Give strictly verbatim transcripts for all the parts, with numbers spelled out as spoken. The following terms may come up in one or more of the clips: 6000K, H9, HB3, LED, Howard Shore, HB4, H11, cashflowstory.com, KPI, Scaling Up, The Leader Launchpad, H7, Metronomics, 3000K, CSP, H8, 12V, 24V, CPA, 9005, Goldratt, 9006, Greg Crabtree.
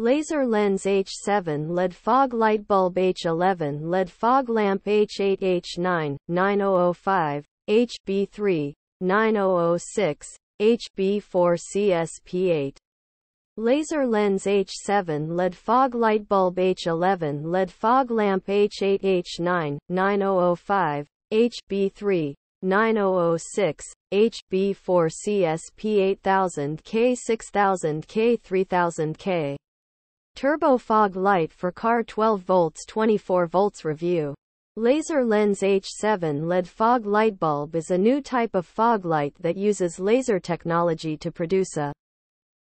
Laser lens H seven, L E D fog light bulb H eleven, L E D fog lamp H eight, H nine, nine thousand five, H B three, nine thousand six, H B four, C S P eight. Laser lens H seven, L E D fog light bulb H eleven, L E D fog lamp H eight, H nine, nine thousand five, H B three, nine thousand six, H B four, C S P eight thousand K, six thousand K, three thousand K. Turbo fog light for car, twelve volts, twenty-four volts. Review. Laser lens H seven L E D fog light bulb is a new type of fog light that uses laser technology to produce a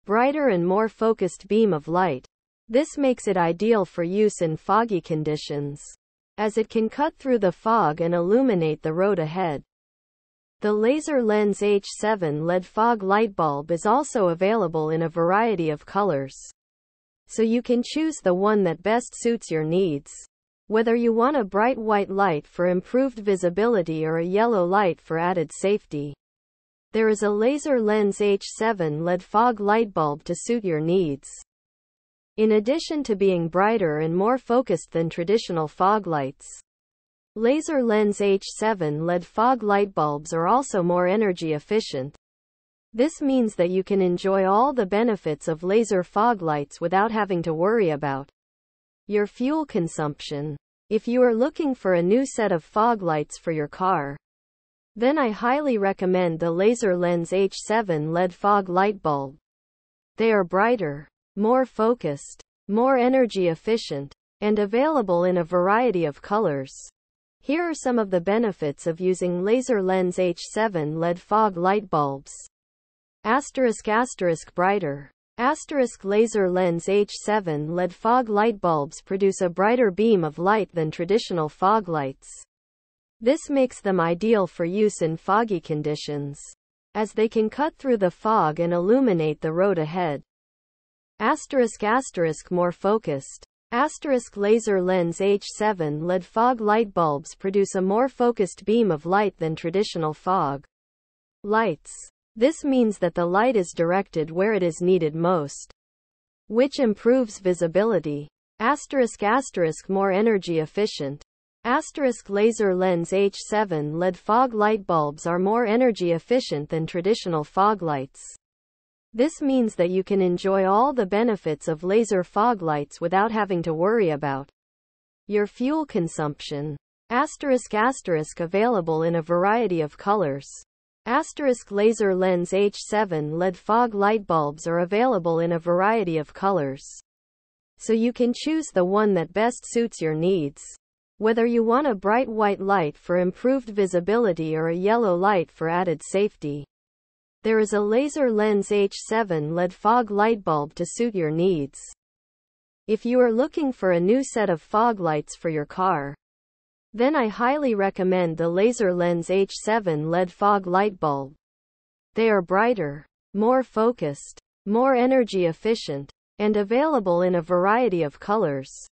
brighter and more focused beam of light. This makes it ideal for use in foggy conditions, as it can cut through the fog and illuminate the road ahead. The laser lens H seven L E D fog light bulb is also available in a variety of colors, so you can choose the one that best suits your needs. Whether you want a bright white light for improved visibility or a yellow light for added safety, there is a laser lens H seven L E D fog light bulb to suit your needs. In addition to being brighter and more focused than traditional fog lights, laser lens H seven L E D fog light bulbs are also more energy efficient. This means that you can enjoy all the benefits of laser fog lights without having to worry about your fuel consumption. If you are looking for a new set of fog lights for your car, then I highly recommend the laser lens H seven L E D fog light bulb. They are brighter, more focused, more energy efficient, and available in a variety of colors. Here are some of the benefits of using laser lens H seven L E D fog light bulbs. Asterisk asterisk brighter. Asterisk laser lens H seven L E D fog light bulbs produce a brighter beam of light than traditional fog lights. This makes them ideal for use in foggy conditions, as they can cut through the fog and illuminate the road ahead. Asterisk asterisk more focused. Asterisk laser lens H seven L E D fog light bulbs produce a more focused beam of light than traditional fog lights. This means that the light is directed where it is needed most, which improves visibility. Asterisk asterisk more energy efficient. Asterisk laser lens H seven L E D fog light bulbs are more energy efficient than traditional fog lights. This means that you can enjoy all the benefits of laser fog lights without having to worry about your fuel consumption. Asterisk asterisk available in a variety of colors. Asterisk laser lens H seven L E D fog light bulbs are available in a variety of colors, so you can choose the one that best suits your needs. Whether you want a bright white light for improved visibility or a yellow light for added safety, there is a laser lens H seven L E D fog light bulb to suit your needs. If you are looking for a new set of fog lights for your car, then I highly recommend the laser lens H seven L E D fog light bulb. They are brighter, more focused, more energy efficient, and available in a variety of colors.